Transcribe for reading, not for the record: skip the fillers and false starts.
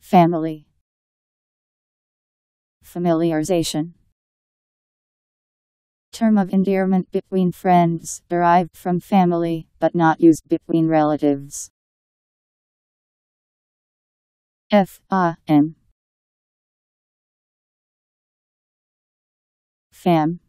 Family, familiarization. Term of endearment between friends, derived from family, but not used between relatives. F-A-M. Fam.